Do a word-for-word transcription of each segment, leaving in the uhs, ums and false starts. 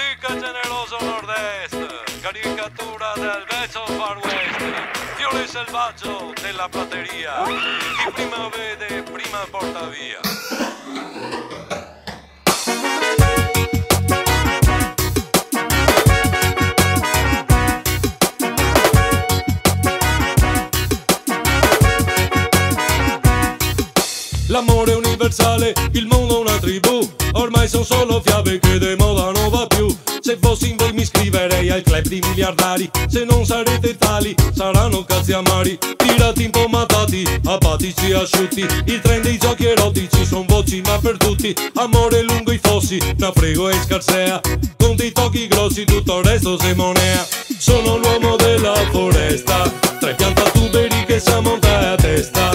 Carica generoso nord-est, caricatura del vecchio far west, fiore selvaggio della prateria, chi prima vede prima porta via. L'amore universale, il mondo una tribù, ormai sono solo fiabe che de moda non va più. Se fossi in voi mi iscriverei al club di miliardari, se non sarete tali saranno cazzi amari. Pirati impomatati, apatici asciutti, il trend dei giochi erotici son voci ma per tutti. Amore lungo i fossi, naufrago e scarsea, con dei tocchi grossi tutto il resto se monea. Sono l'uomo della foresta, tre pianta tuberi che si ammonta a testa.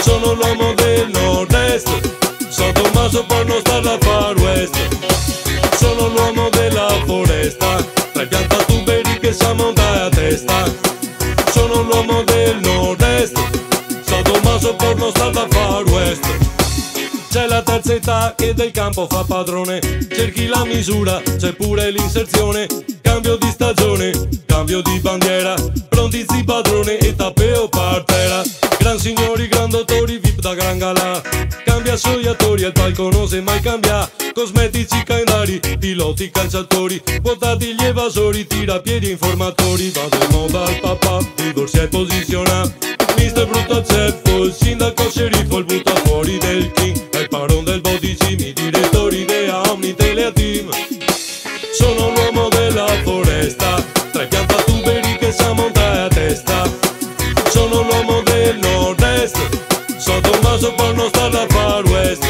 Sono l'uomo del nord-est, San Tommaso per non star la far west. Sono l'uomo della foresta, tra pianta tuberi che si ammonta a testa. Sono l'uomo del nord-est, San Tommaso per non star la far west. C'è la terza età che del campo fa padrone, cerchi la misura, c'è pure l'inserzione. Cambio di stagione, cambio di bandiera, pronti zi padrone e tapeo partera. Gran signori, gran dottori, V I P da gran galà, cambia sogliatori, al palco non se mai cambia. Cosmetici, calendari, piloti, calciatori, votati gli evasori, tirapiedi, informatori. Va di moda al papà, divorzi e posiziona, mister brutto zeppo, il sindaco sceriffo, il butta fuori del king, è il paron del bodicim, i direttori, idea, omni, tele a team. Sono l'uomo della foresta, tra pianta tuberi che si ammonta a testa. Sono l'uomo del nord-est, San Tommaso per non star da far west.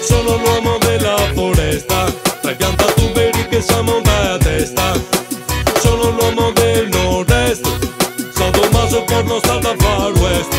Sono l'uomo della foresta, tra pianta tuberi che si ammonta a testa. Sono l'uomo del nord-est, San Tommaso per non star da far west.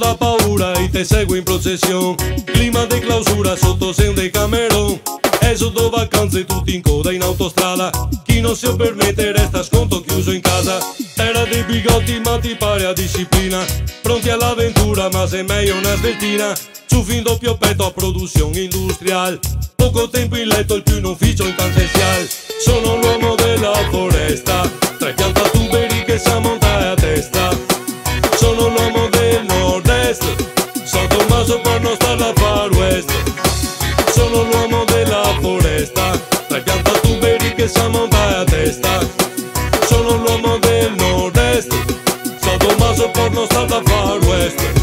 Da paura e te seguo in processione, clima di clausura sotto seno dei Camerun, esodo vacanze tutti in coda in autostrada, chi non si permette resta sconto chiuso in casa. Era dei bigotti ma ti pare a disciplina, pronti all'avventura ma semmai una sveltina, su fin doppio petto a produzione industriale, poco tempo in letto il più in ufficio in tangenziale. Sono l'uomo della foresta, tra pianta tuberi che si ammonta a testa. Sono l'uomo del nord-est, San Tommaso per non star la far west. Sono l'uomo della foresta, tra pianta tuberi che si ammonta a testa. Sono l'uomo del nord-est, San Tommaso per non star la far west.